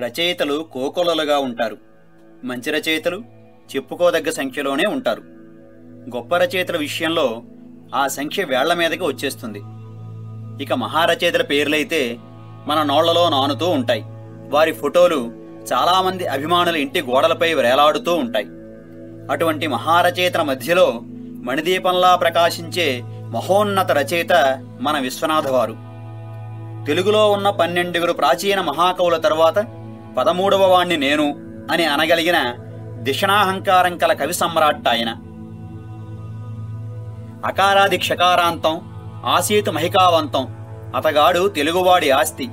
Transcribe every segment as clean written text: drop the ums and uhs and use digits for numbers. రచయితలు కోకొల్లలుగా ఉంటారు. మంచి రచయితలు చెప్పుకోదగ్గ సంఖ్యలోనే ఉంటారు. గొప్ప రచయితల విషయంలో ఆ సంఖ్య వేళ్ల మీదకి వచ్చేస్తుంది. ఇక మహారచయితల పేర్లైతే మన నోళ్లలో నానుతూ ఉంటాయి. వారి ఫోటోలు చాలామంది అభిమానుల ఇంటి గోడలపై వేలాడుతూ ఉంటాయి. అటువంటి మహారచయితల మధ్యలో మణిదీపంలా ప్రకాశించే మహోన్నత రచయిత మన విశ్వనాథవారు. తెలుగులో ఉన్న 12 ప్రాచీన మహాకవుల తర్వాత 13వ వాణ్ణి నేను అని అనగలిగిన దిషణాహంకారం కల కవి సమ్రాట్ ఆయన. అకారాది క్షకారాంతం, ఆసీతు మహికావంతం, అతగాడు తెలుగువాడి ఆస్తి,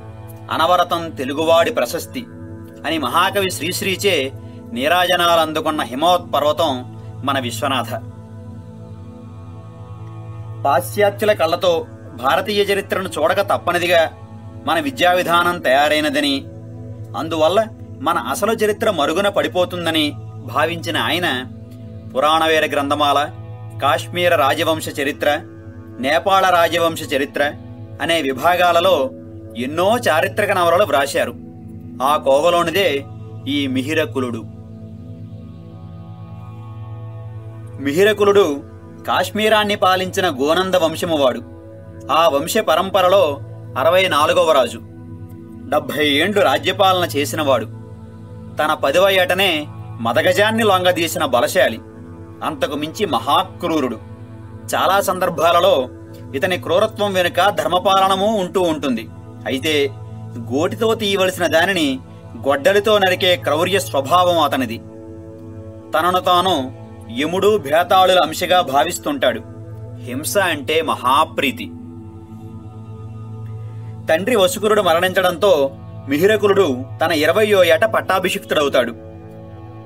అనవరతం తెలుగువాడి ప్రశస్తి అని మహాకవి శ్రీశ్రీచే నీరాజనాలందుకున్న హిమోత్పర్వతం మన విశ్వనాథ. పాశ్చాత్యుల కళ్ళతో భారతీయ చరిత్రను చూడక తప్పనిదిగా మన విద్యా విధానం తయారైనదని, అందువల్ల మన అసలు చరిత్ర మరుగున పడిపోతుందని భావించిన ఆయన పురాణవేర గ్రంథమాల, కాశ్మీర రాజవంశ చరిత్ర, నేపాళ రాజవంశ చరిత్ర అనే విభాగాలలో ఎన్నో చారిత్రక నవలలు వ్రాశారు. ఆ కోవలోనిదే ఈ మిహిరకులుడు. మిహిరకులుడు కాశ్మీరాన్ని పాలించిన గోనంద వంశమువాడు. ఆ వంశ పరంపరలో 64వ రాజు. 70 ఏండ్లు రాజ్యపాలన చేసినవాడు. తన 10వ ఏటనే మదగజాన్ని లొంగదీసిన బలశాలి, అంతకు మించి మహాక్రూరుడు. చాలా సందర్భాలలో ఇతని క్రూరత్వం వెనుక ధర్మపాలనము ఉంటూ ఉంటుంది. అయితే గోటితో తీయవలసిన దానిని గొడ్డలితో నరికే క్రౌర్య స్వభావం అతనిది. తనను తాను యముడు, భేతాళుల అంశగా భావిస్తుంటాడు. హింస అంటే మహాప్రీతి. తండ్రి వసుకురుడు మరణించడంతో మిహిరకులుడు తన 20వ ఏట పట్టాభిషిక్తుడవుతాడు.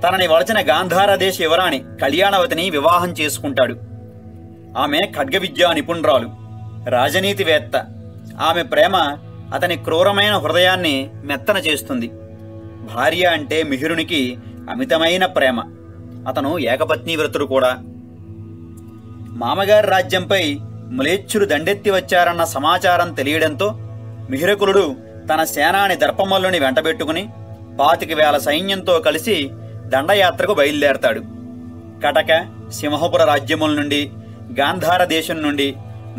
తనని వలచిన గాంధారదేశ యువరాణి కళ్యాణవతిని వివాహం చేసుకుంటాడు. ఆమె ఖడ్గ విద్యా నిపుణురాలు, రాజనీతివేత్త. ఆమె ప్రేమ అతని క్రూరమైన హృదయాన్ని మెత్తన చేస్తుంది. భార్య అంటే మిహిరునికి అమితమైన ప్రేమ. అతను ఏకపత్ని వ్రతుడు కూడా. మామగారి రాజ్యంపై మ్లేచ్చులు దండెత్తి వచ్చారన్న సమాచారం తెలియడంతో మిహిరకులుడు తన సేనాని దర్పమల్లుని వెంటబెట్టుకుని 25,000 సైన్యంతో కలిసి దండయాత్రకు బయలుదేరతాడు. కటక, సింహపుర రాజ్యముల నుండి, గాంధార దేశం నుండి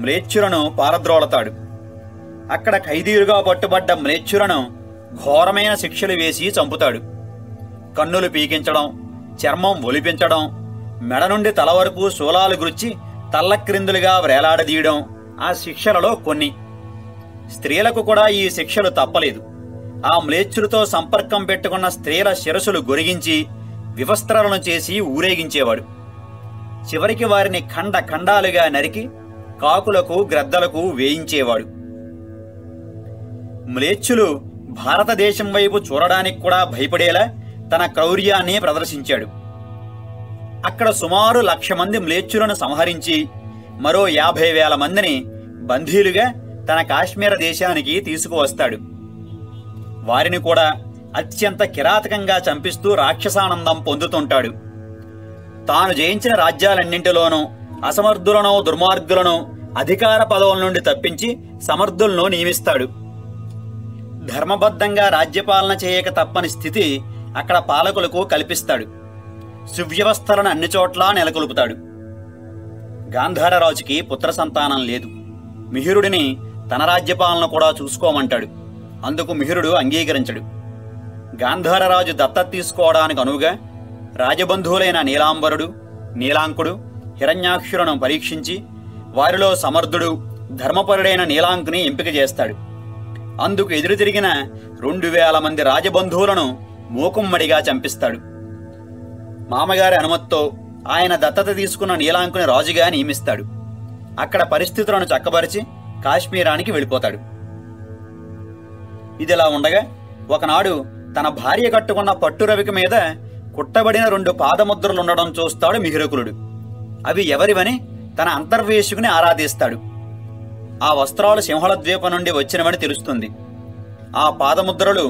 మ్లేచ్చులను పారద్రోలతాడు. అక్కడ ఖైదీలుగా పట్టుబడ్డ మ్లేచ్చులను ఘోరమైన శిక్షలు వేసి చంపుతాడు. కన్నులు పీకించడం, చర్మం ఒలిపించడం, మెడ నుండి తల వరకు శూలాలు గుచ్చి తల్లక్రిందులుగా వ్రేలాడదీయడం ఆ శిక్షలలో కొన్ని. స్త్రీలకు కూడా ఈ శిక్షలు తప్పలేదు. ఆ మ్లేచ్చులతో సంపర్కం పెట్టుకున్న స్త్రీల శిరసులు గొరిగించి వివస్త్రాలను చేసి ఊరేగించేవాడు. చివరికి వారిని ఖండ ఖండాలుగా నరికి కాకులకు, గ్రద్దలకు వేయించేవాడు. మ్లేచ్చులు భారతదేశం వైపు చూడడానికి కూడా భయపడేలా తన క్రౌర్యాన్ని ప్రదర్శించాడు. అక్కడ సుమారు 1,00,000 మంది మ్లేచ్చులను సంహరించి మరో 50,000 మందిని బంధీలుగా తన కాశ్మీర దేశానికి తీసుకువస్తాడు. వారిని కూడా అత్యంత కిరాతకంగా చంపిస్తూ రాక్షసానందం పొందుతుంటాడు. తాను జయించిన రాజ్యాలన్నింటిలోనూ అసమర్థులను, దుర్మార్గులను అధికార పదవుల నుండి తప్పించి సమర్థులను నియమిస్తాడు. ధర్మబద్ధంగా రాజ్యపాలన చేయక తప్పని స్థితి అక్కడ పాలకులకు కల్పిస్తాడు. సువ్యవస్థలను అన్ని చోట్లా నెలకొల్పుతాడు. గాంధారరాజుకి పుత్ర సంతానం లేదు. మిహిరుడిని తన రాజ్యపాలన కూడా చూసుకోమంటాడు. అందుకు మిహిరుడు అంగీకరించడు. గాంధారరాజు దత్తత తీసుకోవడానికి అనువుగా రాజబంధువులైన నీలాంబరుడు, నీలాంకుడు, హిరణ్యాక్షులను పరీక్షించి వారిలో సమర్థుడు, ధర్మపరుడైన నీలాంకుని ఎంపిక చేస్తాడు. అందుకు ఎదురు తిరిగిన 2,000 మంది రాజబంధువులను మూకుమ్మడిగా చంపిస్తాడు. మామగారి అనుమతితో ఆయన దత్తత తీసుకున్న నీలాంకుని రాజుగా నియమిస్తాడు. అక్కడ పరిస్థితులను చక్కబరిచి కాశ్మీరానికి వెళ్ళిపోతాడు. ఇదిలా ఉండగా ఒకనాడు తన భార్య కట్టుకున్న పట్టురవిక మీద కుట్టబడిన 2 పాదముద్రలుండడం చూస్తాడు మిహిరకులుడు. అవి ఎవరివని తన అంతర్వేశుకుని ఆరాధిస్తాడు. ఆ వస్త్రాలు సింహళ ద్వీపం నుండి వచ్చినవని తెలుస్తుంది. ఆ పాదముద్రలు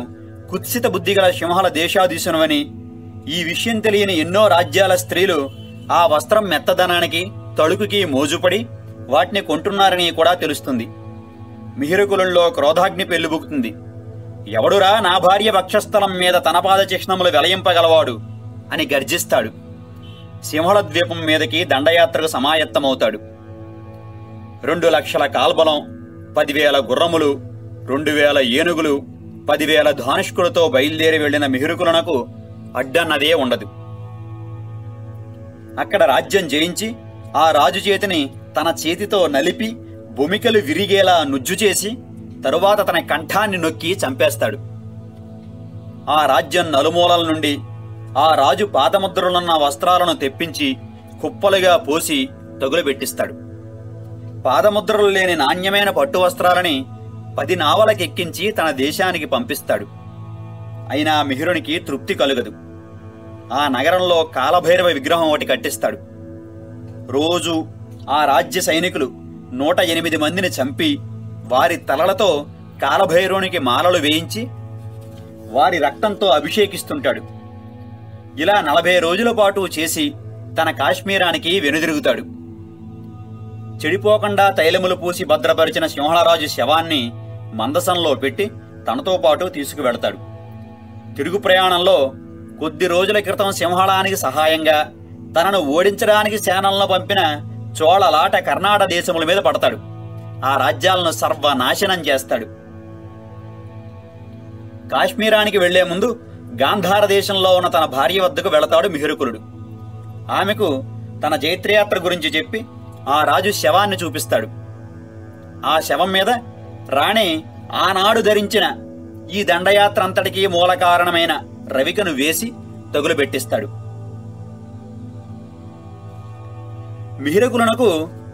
కుత్సిత బుద్ధిగల సింహళ దేశాధీశునవని, ఈ విషయం తెలియని ఎన్నో రాజ్యాల స్త్రీలు ఆ వస్త్రం మెత్తదనానికి, తడుకుకి మోజుపడి వాటిని కొంటున్నారని కూడా తెలుస్తుంది. మిహిరకులంలో క్రోధాగ్ని పెళ్లిబుకుతుంది. ఎవడురా నా భార్య వక్షస్థలం మీద తన పాద చిహ్నములు వెలయింపగలవాడు అని గర్జిస్తాడు. సింహళద్వీపం మీదకి దండయాత్రకు సమాయత్తమవుతాడు. 2 లక్షల కాల్బలం, 10,000 గుర్రములు, 2,000 ఏనుగులు, 10,000 ధానుష్కులతో బయలుదేరి వెళ్లిన మిహిరుకులకు అడ్డన్నదే ఉండదు. అక్కడ రాజ్యం జయించి ఆ రాజు చేతిని తన చేతితో నలిపి భూమికలు విరిగేలా నుజ్జు చేసి తరువాత తన కంఠాన్ని నొక్కి చంపేస్తాడు. ఆ రాజ్యం నలుమూలల నుండి ఆ రాజు పాదముద్రలున్న వస్త్రాలను తెప్పించి కుప్పలుగా పోసి తగులుబెట్టిస్తాడు. పాదముద్రలు లేని నాణ్యమైన పట్టు వస్త్రాలని 10 నావలకెక్కించి తన దేశానికి పంపిస్తాడు. అయినా మిహిరునికి తృప్తి కలుగదు. ఆ నగరంలో కాలభైరవ విగ్రహం ఒకటి కట్టిస్తాడు. రోజు ఆ రాజ్య సైనికులు 108 మందిని చంపి వారి తలలతో కాలభైరవునికి మాలలు వేయించి వారి రక్తంతో అభిషేకిస్తుంటాడు. ఇలా 40 రోజుల పాటు చేసి తన కాశ్మీరానికి వెనుదిరుగుతాడు. చెడిపోకుండా తైలములు పూసి భద్రపరిచిన సింహళరాజు శవాన్ని మందసంలో పెట్టి తనతో పాటు తీసుకువెడతాడు. తిరుగు ప్రయాణంలో కొద్ది రోజుల క్రితం సింహళానికి సహాయంగా తనను ఓడించడానికి సేనలను పంపిన చోళలాట కర్ణాటక దేశముల మీద పడతాడు. ఆ రాజ్యాలను సర్వనాశనం చేస్తాడు. కాశ్మీరానికి వెళ్లే ముందు గాంధార దేశంలో ఉన్న తన భార్య వద్దకు వెళతాడు మిహిరుకులుడు. ఆమెకు తన జైత్రయాత్ర గురించి చెప్పి ఆ రాజు శవాన్ని చూపిస్తాడు. ఆ శవం మీద రాణి ఆనాడు ధరించిన ఈ దండయాత్ర అంతటికీ మూల కారణమైన రవికను వేసి తగులుబెట్టిస్తాడు. మిహిరుకులకు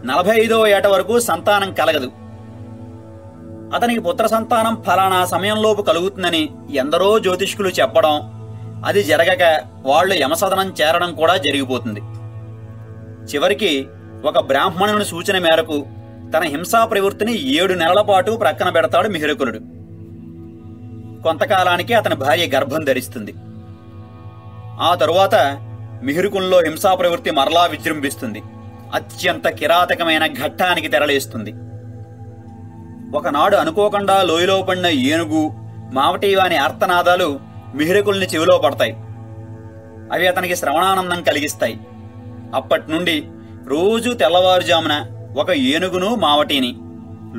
45వ ఏట వరకు సంతానం కలగదు. అతనికి పుత్ర సంతానం ఫలానా సమయంలోపు కలుగుతుందని ఎందరో జ్యోతిష్కులు చెప్పడం, అది జరగక వాళ్ళు యమసదనం చేరడం కూడా జరిగిపోతుంది. చివరికి ఒక బ్రాహ్మణుని సూచన మేరకు తన హింసా ప్రవృత్తిని 7 నెలల పాటు ప్రక్కన పెడతాడు మిహిరుకులుడు. కొంతకాలానికి అతని భార్య గర్భం ధరిస్తుంది. ఆ తరువాత మిహిరుకుల్లో హింసా ప్రవృత్తి మరలా విజృంభిస్తుంది. అత్యంత కిరాతకమైన ఘట్టానికి తెరలేస్తుంది. ఒకనాడు అనుకోకుండా లోయలో పడిన ఏనుగు, మావటీవాని ఆర్తనాదాలు మిహిరుకుల్ని చెవిలో పడతాయి. అవి అతనికి శ్రవణానందం కలిగిస్తాయి. అప్పటి నుండి రోజూ తెల్లవారుజామున ఒక ఏనుగును మావటీని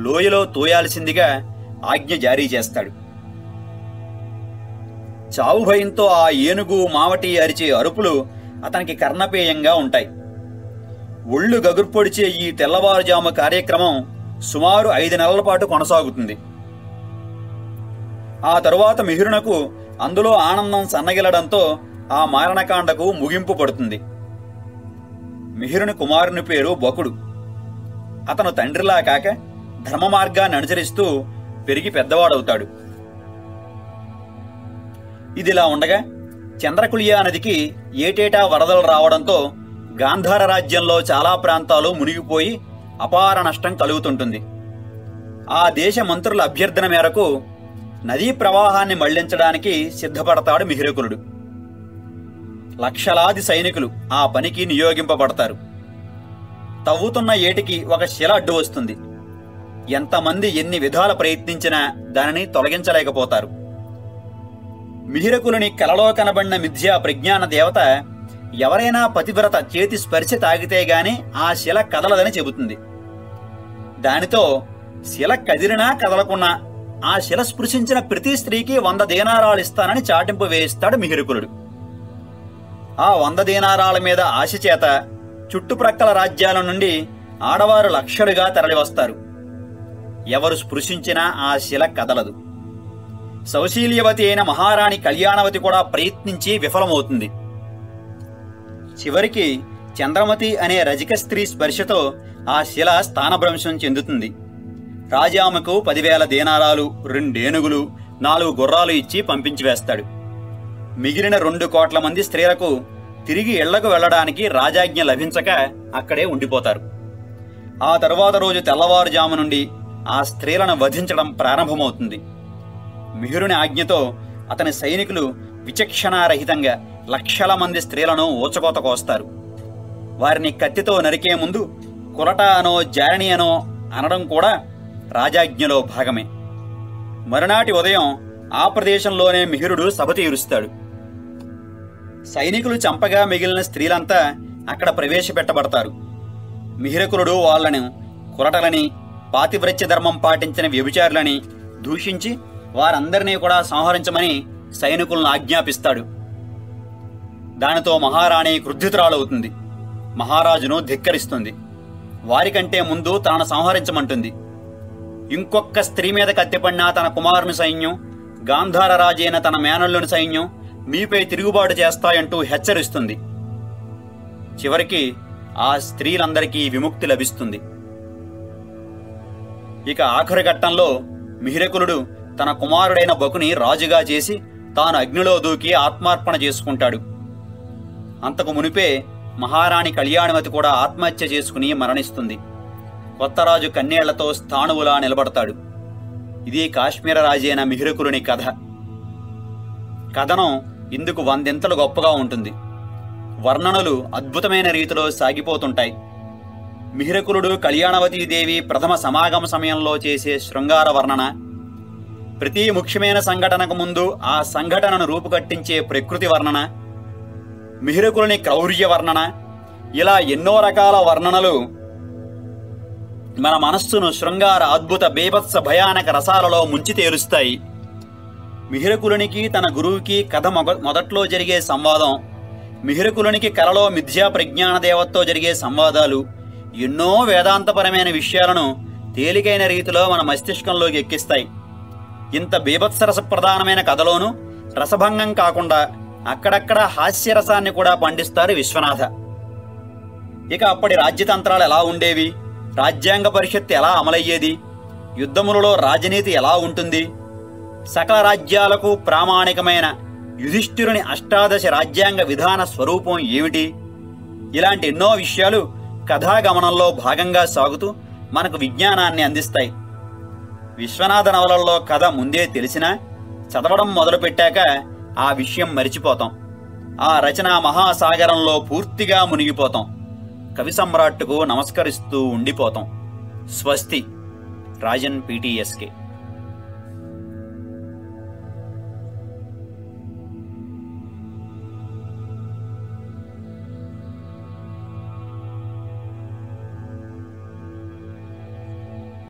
లోయలో తోయాల్సిందిగా ఆజ్ఞ జారీ చేస్తాడు. చావు భయంతో ఆ ఏనుగు మావటి అరిచే అరుపులు అతనికి కర్ణపేయంగా ఉంటాయి. ఒళ్ళు గగుర్పొడిచే ఈ తెల్లవారుజాము కార్యక్రమం సుమారు 5 నెలల పాటు కొనసాగుతుంది. ఆ తరువాత మిహిరునకు అందులో ఆనందం సన్నగిలడంతో ఆ మారణకాండకు ముగింపు పడుతుంది. మిహిరుని కుమారుని పేరు బకుడు. అతను తండ్రిలా కాక ధర్మ మార్గాన్ని అనుసరిస్తూ పెరిగి పెద్దవాడవుతాడు. ఇదిలా ఉండగా చంద్రకులియా నదికి ఏటేటా వరదలు రావడంతో గాంధార రాజ్యంలో చాలా ప్రాంతాలు మునిగిపోయి అపార నష్టం కలుగుతుంటుంది. ఆ దేశ మంత్రుల అభ్యర్థన మేరకు నదీ ప్రవాహాన్ని మళ్లించడానికి సిద్ధపడతాడు మిహిరుకులుడు. లక్షలాది సైనికులు ఆ పనికి నియోగింపబడతారు. తవ్వుతున్న ఏటికి ఒక శిల అడ్డు వస్తుంది. ఎంతమంది ఎన్ని విధాల ప్రయత్నించినా దానిని తొలగించలేకపోతారు. మిహిరుకులుని కలలో కనబడిన మిథ్యా ప్రజ్ఞాన దేవత ఎవరైనా పతివ్రత చేతి స్పర్శ తాగితే గాని ఆ శిల కదలదని చెబుతుంది. దానితో శిల కదిరినా కదలకున్నా ఆ శిల స్పృశించిన ప్రతి స్త్రీకి 100 దీనారాలు ఇస్తానని చాటింపు వేయిస్తాడు మిహిరుకులుడు. ఆ 100 దీనారాల మీద ఆశ చేత చుట్టుప్రక్కల రాజ్యాల నుండి ఆడవారు లక్షలుగా తరలివస్తారు. ఎవరు స్పృశించినా ఆ శిల కదలదు. సౌశీల్యవతి అయిన మహారాణి కళ్యాణవతి కూడా ప్రయత్నించి విఫలమవుతుంది. చివరికి చంద్రమతి అనే రజక స్త్రీ స్పర్శతో ఆ శిల స్థానభ్రంశం చెందుతుంది. రాజామకు 10,000 దీనారాలు, 2 ఏనుగులు, 4 గుర్రాలు ఇచ్చి పంపించివేస్తాడు. మిగిలిన 2 కోట్ల మంది స్త్రీలకు తిరిగి ఇళ్లకు వెళ్లడానికి రాజాజ్ఞ లభించక అక్కడే ఉండిపోతారు. ఆ తరువాత రోజు తెల్లవారుజాము నుండి ఆ స్త్రీలను వధించడం ప్రారంభమవుతుంది. మిహిరుని ఆజ్ఞతో అతని సైనికులు విచక్షణారహితంగా లక్షల మంది స్త్రీలను ఊచకోత కోస్తారు. వారిని కత్తితో నరికే ముందు కులట అనో జారణి అనో అనడం కూడా రాజాజ్ఞలో భాగమే. మరునాటి ఉదయం ఆ ప్రదేశంలోనే మిహిరుడు సభ తీరుస్తాడు. సైనికులు చంపగా మిగిలిన స్త్రీలంతా అక్కడ ప్రవేశపెట్టబడతారు. మిహిరకులుడు వాళ్లను కురటలని, పాతివ్రత్య ధర్మం పాటించిన వ్యభిచారులని దూషించి వారందరినీ కూడా సంహరించమని సైనికులను ఆజ్ఞాపిస్తాడు. దానితో మహారాణి క్రుద్ధితురాలవుతుంది, మహారాజును ధిక్కరిస్తుంది. వారికంటే ముందు తాను సంహరించమంటుంది. ఇంకొక స్త్రీ మీద కత్తిపడిన తన కుమారుని సైన్యం, గాంధార రాజైన తన మేనల్లుని సైన్యం మీపై తిరుగుబాటు చేస్తాయంటూ హెచ్చరిస్తుంది. చివరికి ఆ స్త్రీలందరికీ విముక్తి లభిస్తుంది. ఇక ఆఖరి ఘట్టంలో మిహిరకులుడు తన కుమారుడైన బకుని రాజుగా చేసి తాను అగ్నిలో దూకి ఆత్మార్పణ చేసుకుంటాడు. అంతకు మునిపే మహారాణి కళ్యాణమతి కూడా ఆత్మహత్య చేసుకుని మరణిస్తుంది. కొత్త రాజు కన్నేళ్లతో స్థాణువులా నిలబడతాడు. ఇది కాశ్మీర రాజైన మిహిరకులుని కథనం ఇందుకు 100 ఇంతలు గొప్పగా ఉంటుంది. వర్ణనలు అద్భుతమైన రీతిలో సాగిపోతుంటాయి. మిహిరకులుడు కళ్యాణవతీదేవి ప్రథమ సమాగమ సమయంలో చేసే శృంగార వర్ణన, ప్రతి ముఖ్యమైన సంఘటనకు ముందు ఆ సంఘటనను రూపుకట్టించే ప్రకృతి వర్ణన, మిహిరకులుని క్రౌర్య వర్ణన, ఇలా ఎన్నో రకాల వర్ణనలు మన మనస్సును శృంగార అద్భుత బేభత్స భయానక రసాలలో ముంచి తేలుస్తాయి. మిహిరకులునికి తన గురువుకి కథ మొదట్లో జరిగే సంవాదం, మిహిరకులునికి కలలో మిథ్యా ప్రజ్ఞాన దేవతతో జరిగే సంవాదాలు, ఎన్నో వేదాంతపరమైన విషయాలను తేలికైన రీతిలో మన మస్తిష్కంలోకి ఎక్కిస్తాయి. ఇంత బీభత్సరస ప్రధానమైన కథలోనూ రసభంగం కాకుండా అక్కడక్కడ హాస్యరసాన్ని కూడా పండిస్తారు విశ్వనాథ. ఇక అప్పటి రాజ్యతంత్రాలు ఎలా ఉండేవి, రాజ్యాంగ పరిషత్ ఎలా అమలయ్యేది, యుద్ధములలో రాజనీతి ఎలా ఉంటుంది, సకల రాజ్యాలకు ప్రామాణికమైన యుధిష్ఠిరుని అష్టాదశ రాజ్యాంగ విధాన స్వరూపం ఏమిటి, ఇలాంటి ఎన్నో విషయాలు కథాగమనంలో భాగంగా సాగుతూ మనకు విజ్ఞానాన్ని అందిస్తాయి. విశ్వనాథ నవలల్లో కథ ముందే తెలిసినా చదవడం మొదలుపెట్టాక ఆ విషయం మరిచిపోతాం. ఆ రచనా మహాసాగరంలో పూర్తిగా మునిగిపోతాం. కవి సమ్రాట్టుకు నమస్కరిస్తూ ఉండిపోతాం. స్వస్తి. రాజన్ PTSK.